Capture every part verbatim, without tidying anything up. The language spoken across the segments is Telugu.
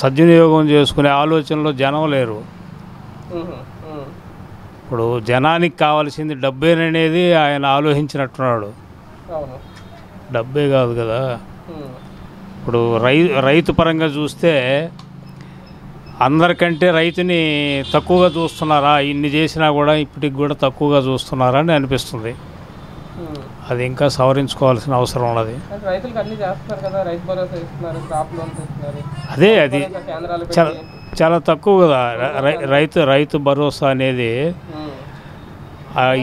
సద్వినియోగం చేసుకునే ఆలోచనలో జనం లేరు. ఇప్పుడు జనానికి కావాల్సింది డబ్బేననేది ఆయన ఆలోచించినట్టున్నాడు. డబ్బే కాదు కదా, ఇప్పుడు రై రైతు పరంగా చూస్తే అందరికంటే రైతుని తక్కువగా చూస్తున్నారా, ఇన్ని చేసినా కూడా ఇప్పటికి కూడా తక్కువగా చూస్తున్నారా అని అనిపిస్తుంది. అది ఇంకా సవరించుకోవాల్సిన అవసరం ఉన్నది. అదే అది చాలా చాలా తక్కువ కదా. రైతు రైతు భరోసా అనేది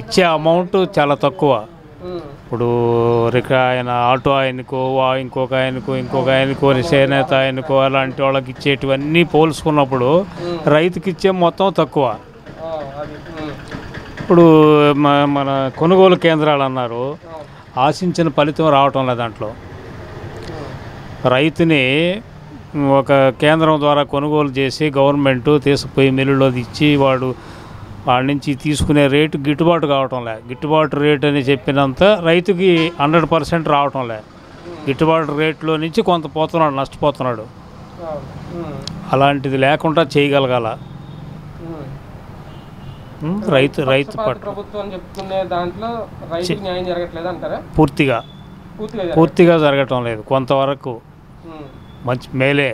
ఇచ్చే అమౌంట్ చాలా తక్కువ. ఇప్పుడు రిక ఆయన ఆటో ఆయనకో ఇంకొక ఆయనకో ఇంకొక ఆయనకో చేనేత ఆయనకో అలాంటి వాళ్ళకి ఇచ్చేటివన్నీ పోల్చుకున్నప్పుడు రైతుకి ఇచ్చే మొత్తం తక్కువ. ఇప్పుడు మన కొనుగోలు కేంద్రాలు అన్నారు, ఆశించిన ఫలితం రావటం లేదు. దాంట్లో రైతుని ఒక కేంద్రం ద్వారా కొనుగోలు చేసి గవర్నమెంట్ తీసుకుపోయి మిల్లులో ఇచ్చి వాడు వాడి నుంచి తీసుకునే రేటు గిట్టుబాటు కావటం లే. గిట్టుబాటు రేట్ అని చెప్పినంత రైతుకి హండ్రెడ్ పర్సెంట్ రావటం లే. గిట్టుబాటు రేట్లో నుంచి కొంత పోతున్నాడు, నష్టపోతున్నాడు. అలాంటిది లేకుండా చేయగలగాల రైతు రైతు పట్ల పూర్తిగా పూర్తిగా జరగటం లేదు. కొంతవరకు మంచి మేలే.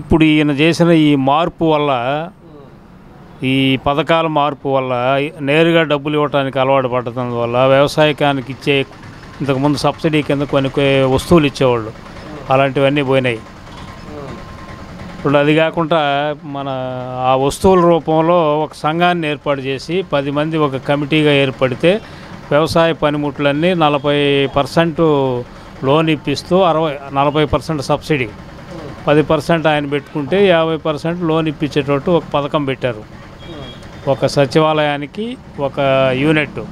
ఇప్పుడు ఈయన చేసిన ఈ మార్పు వల్ల, ఈ పథకాల మార్పు వల్ల, నేరుగా డబ్బులు ఇవ్వడానికి అలవాటు పడుతున్నందువల్ల వ్యవసాయానికి ఇచ్చే ఇంతకుముందు సబ్సిడీ కింద కొన్ని వస్తువులు ఇచ్చేవాళ్ళు, అలాంటివన్నీ పోయినాయి. ఇప్పుడు అది కాకుండా మన ఆ వస్తువుల రూపంలో ఒక సంఘాన్ని ఏర్పాటు చేసి పది మంది ఒక కమిటీగా ఏర్పడితే వ్యవసాయ పనిముట్లన్నీ నలభై పర్సెంట్ లోన్ ఇప్పిస్తూ అరవై నలభై పర్సెంట్ సబ్సిడీ, పది పర్సెంట్ ఆయన పెట్టుకుంటే యాభై పర్సెంట్ లోన్ ఇప్పించేటట్టు ఒక పథకం పెట్టారు. ఒక సచివాలయానికి ఒక యూనిట్.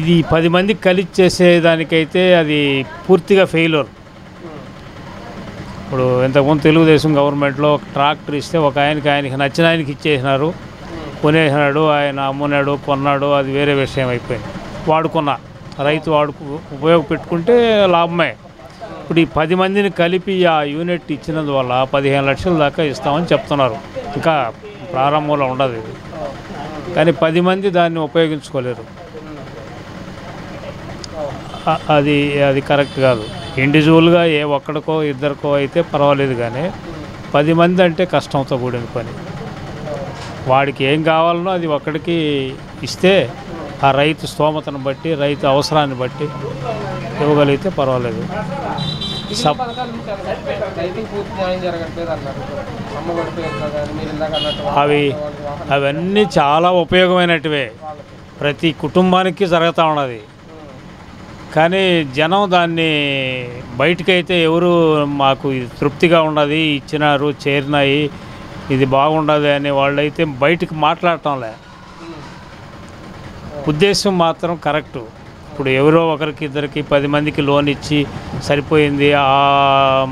ఇది పది మందికి కలిసి చేసేదానికైతే అది పూర్తిగా ఫెయిల్యూర్. ఇప్పుడు ఇంతకుముందు తెలుగుదేశం గవర్నమెంట్లో ఒక ట్రాక్టర్ ఇస్తే ఒక ఆయనకి ఆయనకి నచ్చిన ఆయనకి ఇచ్చేసినారు, కొనేసినాడు, ఆయన అమ్మున్నాడు, కొన్నాడు, అది వేరే విషయం అయిపోయింది. వాడుకున్న రైతు వాడుకు ఉపయోగపెట్టుకుంటే లాభమే. ఇప్పుడు ఈ పది మందిని కలిపి ఆ యూనిట్ ఇచ్చినందువల్ల పదిహేను లక్షల దాకా ఇస్తామని చెప్తున్నారు. ఇంకా ప్రారంభంలో ఉండదు ఇది, కానీ పది మంది దాన్ని ఉపయోగించుకోలేరు. అది అది కరెక్ట్ కాదు. ఇండివిజువల్గా ఏ ఒక్కడికో ఇద్దరికో అయితే పర్వాలేదు, కానీ పది మంది అంటే కష్టంతో కూడిన పని. వాడికి ఏం కావాలనో అది ఒక్కడికి ఇస్తే ఆ రైతు స్తోమతను బట్టి, రైతు అవసరాన్ని బట్టి ఇవ్వగలిగితే పర్వాలేదు. అవి అవన్నీ చాలా ఉపయోగమైనటివే, ప్రతి కుటుంబానికి జరుగుతూ ఉన్నది. కానీ జనం దాన్ని బయటకైతే ఎవరు మాకు ఇది తృప్తిగా ఉన్నది, ఇచ్చినారు, చేరినాయి, ఇది బాగుండదు అనే వాళ్ళైతే బయటకు మాట్లాడటంలే. ఉద్దేశం మాత్రం కరెక్టు. ఇప్పుడు ఎవరో ఒకరికి ఇద్దరికి పది మందికి లోన్ ఇచ్చి సరిపోయింది, ఆ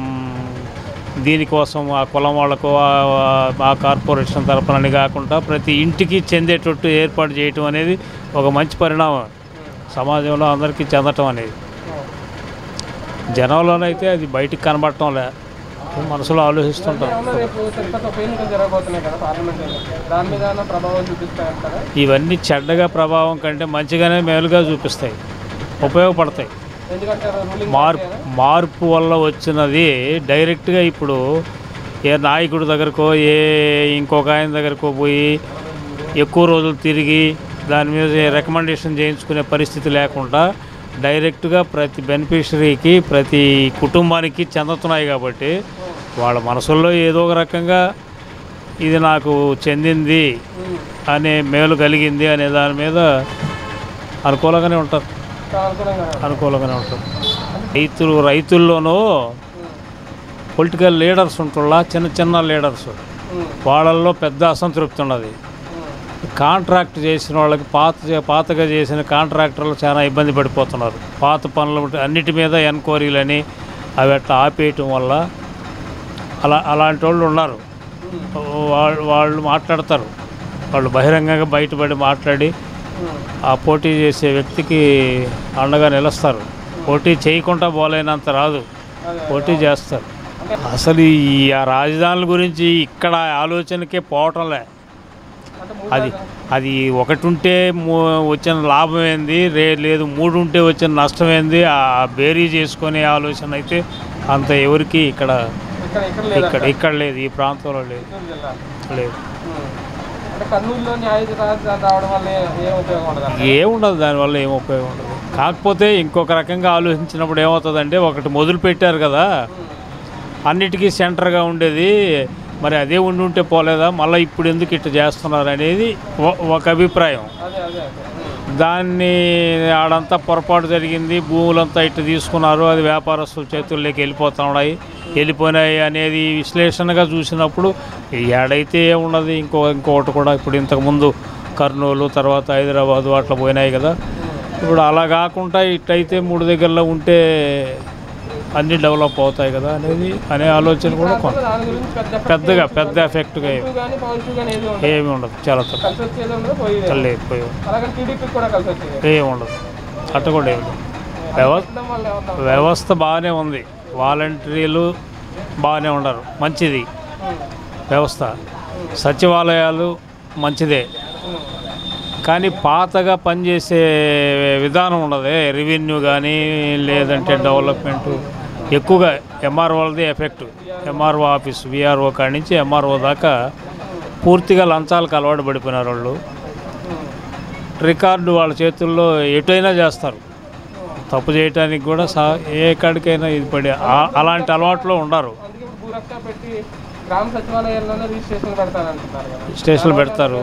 దీనికోసం ఆ కులం వాళ్ళకు ఆ కార్పొరేషన్ తరపునని కాకుండా ప్రతి ఇంటికి చెందేటట్టు ఏర్పాటు చేయటం అనేది ఒక మంచి పరిణామం. సమాజంలో అందరికీ చెందటం అనేది జనంలోనైతే అది బయటికి కనబడటం లే. మనసులో ఆలోచిస్తుంటాం. ఇవన్నీ చెడ్డగా ప్రభావం కంటే మంచిగానే మేలుగా చూపిస్తాయి, ఉపయోగపడతాయి. మార్పు మార్పు వల్ల వచ్చినది డైరెక్ట్గా ఇప్పుడు ఏ నాయకుడి దగ్గరకో ఏ ఇంకొక ఆయన దగ్గరకో పోయి ఎక్కువ రోజులు తిరిగి దాని మీద రికమెండేషన్ చేయించుకునే పరిస్థితి లేకుండా డైరెక్ట్గా ప్రతి బెనిఫిషరీకి, ప్రతి కుటుంబానికి చెందుతున్నాయి కాబట్టి వాళ్ళ మనసుల్లో ఏదో ఒక రకంగా ఇది నాకు చెందింది అనే మేలు కలిగింది అనే దాని మీద అనుకూలంగానే ఉంటారు అనుకూలంగానే ఉంటారు రైతులు. రైతుల్లోనూ పొలిటికల్ లీడర్స్ ఉంటున్నా చిన్న చిన్న లీడర్స్, వాళ్ళల్లో పెద్ద అసంతృప్తి ఉన్నది. కాంట్రాక్ట్ చేసిన వాళ్ళకి పాత పాతగా చేసిన కాంట్రాక్టర్లు చాలా ఇబ్బంది పడిపోతున్నారు. పాత పనులు అన్నిటి మీద ఎన్క్వైరీలని అవి అట్లా ఆపేయటం వల్ల అలా అలాంటి వాళ్ళు ఉన్నారు. వాళ్ళు వాళ్ళు మాట్లాడతారు, వాళ్ళు బహిరంగంగా బయటపడి మాట్లాడి ఆ పోటీ చేసే వ్యక్తికి అండగా నిలుస్తారు. పోటీ చేయకుండా బోలైనంత రాదు, పోటీ చేస్తారు. అసలు ఈ రాజధానుల గురించి ఇక్కడ ఆలోచనకే పోవటంలే. అది అది ఒకటి ఉంటే వచ్చిన లాభం ఏంది, రే లేదు మూడు ఉంటే వచ్చిన నష్టం ఏంది, ఆ బేరీ చేసుకునే ఆలోచన అయితే అంత ఎవరికి ఇక్కడ ఇక్కడ ఇక్కడ లేదు, ఈ ప్రాంతంలో లేదు లేదు ఏముండదు, దానివల్ల ఏం ఉపయోగం ఉండదు. కాకపోతే ఇంకొక రకంగా ఆలోచించినప్పుడు ఏమవుతుందంటే, ఒకటి మొదలు పెట్టారు కదా అన్నిటికీ సెంటర్గా ఉండేది, మరి అదే ఉండి ఉంటే పోలేదా, మళ్ళీ ఇప్పుడు ఎందుకు ఇట్లా చేస్తున్నారు అనేది ఒక అభిప్రాయం. దాన్ని ఆడంతా పొరపాటు జరిగింది, భూములంతా ఇట్లా తీసుకున్నారు, అది వ్యాపారస్తుల చేతుల్లోకి వెళ్ళిపోతూ ఉన్నాయి, వెళ్ళిపోయినాయి అనేది విశ్లేషణగా చూసినప్పుడు ఏడైతే ఏమున్నది. ఇంకో ఇంకొకటి కూడా ఇప్పుడు ఇంతకుముందు కర్నూలు, తర్వాత హైదరాబాదు అట్లా పోయినాయి కదా. ఇప్పుడు అలా కాకుండా ఇట్లయితే మూడు దగ్గరలో ఉంటే అన్నీ డెవలప్ అవుతాయి కదా అనేది అనే ఆలోచన కూడా పెద్దగా పెద్ద ఎఫెక్ట్గా ఏమి ఉండదు, చాలా తక్కువ ఏమి ఉండదు. అట్ట కూడా ఏమి ఉండదు, వ్యవస్థ బాగానే ఉంది, వాలంటీర్లు బాగానే ఉండరు, మంచిది వ్యవస్థ, సచివాలయాలు మంచిదే. కానీ పాతగా పనిచేసే విధానం ఉండదు, రెవెన్యూ కానీ లేదంటే డెవలప్మెంటు ఎక్కువగా ఎంఆర్ఓలది ఎఫెక్ట్. ఎంఆర్ఓ ఆఫీస్, విఆర్ఓ కాడి నుంచి ఎంఆర్ఓ దాకా పూర్తిగా లంచాలకు అలవాటు పడిపోయినారు వాళ్ళు. రికార్డు వాళ్ళ చేతుల్లో ఎటైనా చేస్తారు, తప్పు చేయటానికి కూడా సా ఏ కాడికైనా ఇది పడి అలాంటి అలవాట్లో ఉండరు. స్టేషన్లు పెడతారు,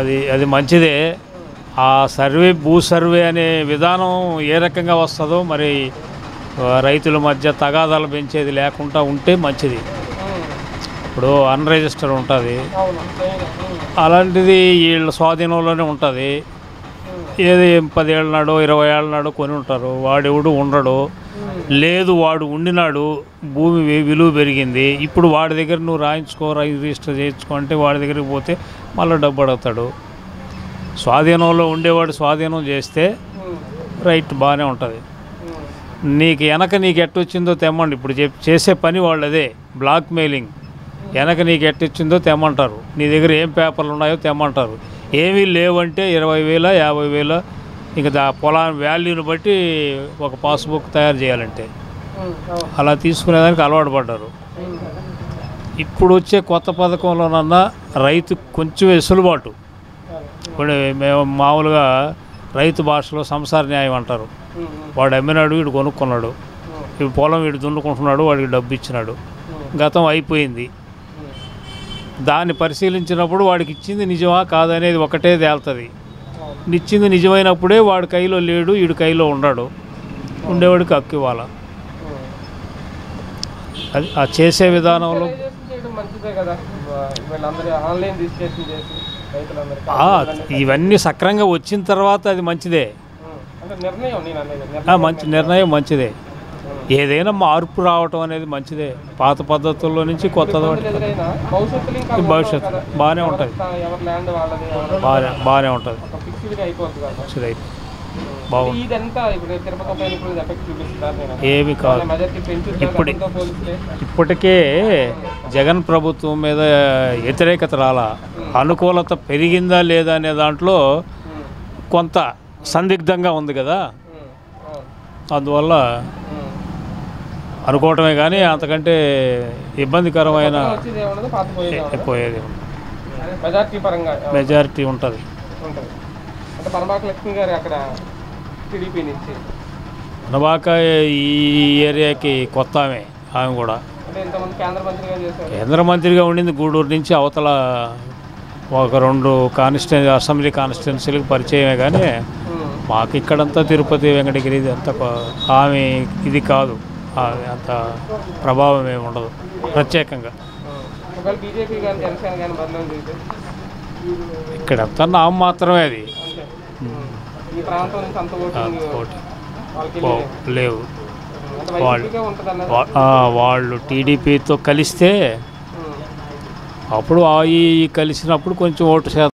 అది అది మంచిదే. ఆ సర్వే, భూ సర్వే అనే విధానం ఏ రకంగా వస్తుందో, మరి రైతుల మధ్య తగాదాలు పెంచేది లేకుండా ఉంటే మంచిది. ఇప్పుడు అన్ రిజిస్టర్ ఉంటుంది, అలాంటిది వీళ్ళ స్వాధీనంలోనే ఉంటుంది. ఏది పదేళ్ళ నాడు ఇరవై ఏళ్ళ నాడు కొని ఉంటారు, వాడెవడు ఉండడు. లేదు వాడు ఉండినాడు, భూమి విలువ పెరిగింది, ఇప్పుడు వాడి దగ్గర నువ్వు రాయించుకో, రిజిస్టర్ చేయించుకో అంటే వాడి దగ్గరికి పోతే మళ్ళీ డబ్బు అడుగుతాడు. స్వాధీనంలో ఉండేవాడు స్వాధీనం చేస్తే రైట్ బాగానే ఉంటుంది. నీకు వెనక నీకు ఎట్టొచ్చిందో తెమ్మండి, ఇప్పుడు చేసే పని వాళ్ళు అదే, బ్లాక్ మెయిలింగ్. వెనక నీకు ఎట్టొచ్చిందో తెమ్మంటారు, నీ దగ్గర ఏం పేపర్లు ఉన్నాయో తెమ్మంటారు. ఏమీ లేవంటే ఇరవై వేల యాభై వేల ఇంకా దా పొలాన్ని వాల్యూని బట్టి ఒక పాస్బుక్ తయారు చేయాలంటే అలా తీసుకునేదానికి అలవాటు పడ్డారు. ఇప్పుడు వచ్చే కొత్త పథకంలోనన్నా రైతు కొంచెం వెసులుబాటు. ఇప్పుడు మేము మామూలుగా రైతు భాషలో సంసార న్యాయం అంటారు, వాడు అమ్మినాడు వీడు కొనుక్కున్నాడు, ఇప్పుడు పొలం వీడు దున్నుకుంటున్నాడు, వాడికి డబ్బు ఇచ్చినాడు, గతం అయిపోయింది. దాన్ని పరిశీలించినప్పుడు వాడికి ఇచ్చింది నిజమా కాదనేది ఒకటే తేలుతుంది. నిచ్చింది నిజమైనప్పుడే వాడి కైలో లేడు, వీడి కైలో ఉండడు, ఉండేవాడికి హక్కు ఇవ్వాలి. అది ఆ చేసే విధానంలో ఇవన్నీ సక్రంగా వచ్చిన తర్వాత అది మంచిదే, మంచి నిర్ణయం మంచిదే. ఏదైనా మార్పు రావటం అనేది మంచిదే, పాత పద్ధతుల్లో నుంచి కొత్తది భవిష్యత్తు బాగానే ఉంటుంది, బాగా బాగానే ఉంటుంది. ఏమి కాదు, ఇప్పుడు ఇప్పటికే జగన్ ప్రభుత్వం మీద వ్యతిరేకత రాలా, అనుకూలత పెరిగిందా లేదా అనే దాంట్లో కొంత సందిగ్ధంగా ఉంది కదా. అందువల్ల అనుకోవటమే కానీ అంతకంటే ఇబ్బందికరమైన పోయేది మెజారిటీ ఉంటుంది. పరమాక ఈ ఏరియాకి కొత్త ఆమె, ఆమె కూడా కేంద్ర మంత్రిగా ఉండింది. గూడూరు నుంచి అవతల ఒక రెండు కాన్స్టిట్యూ అసెంబ్లీ కాన్స్టిట్యున్సీలకు పరిచయమే కానీ మాకు ఇక్కడంతా తిరుపతి వెంకటగిరి అంత ఆమె ఇది కాదు, అంత ప్రభావం ఏమి ఉండదు ప్రత్యేకంగా. ఇక్కడంతా నామ మాత్రమే, అది లేవు. వాళ్ళు టీడీపీతో కలిస్తే అప్పుడు అవి కలిసినప్పుడు కొంచెం ఓటు శాతం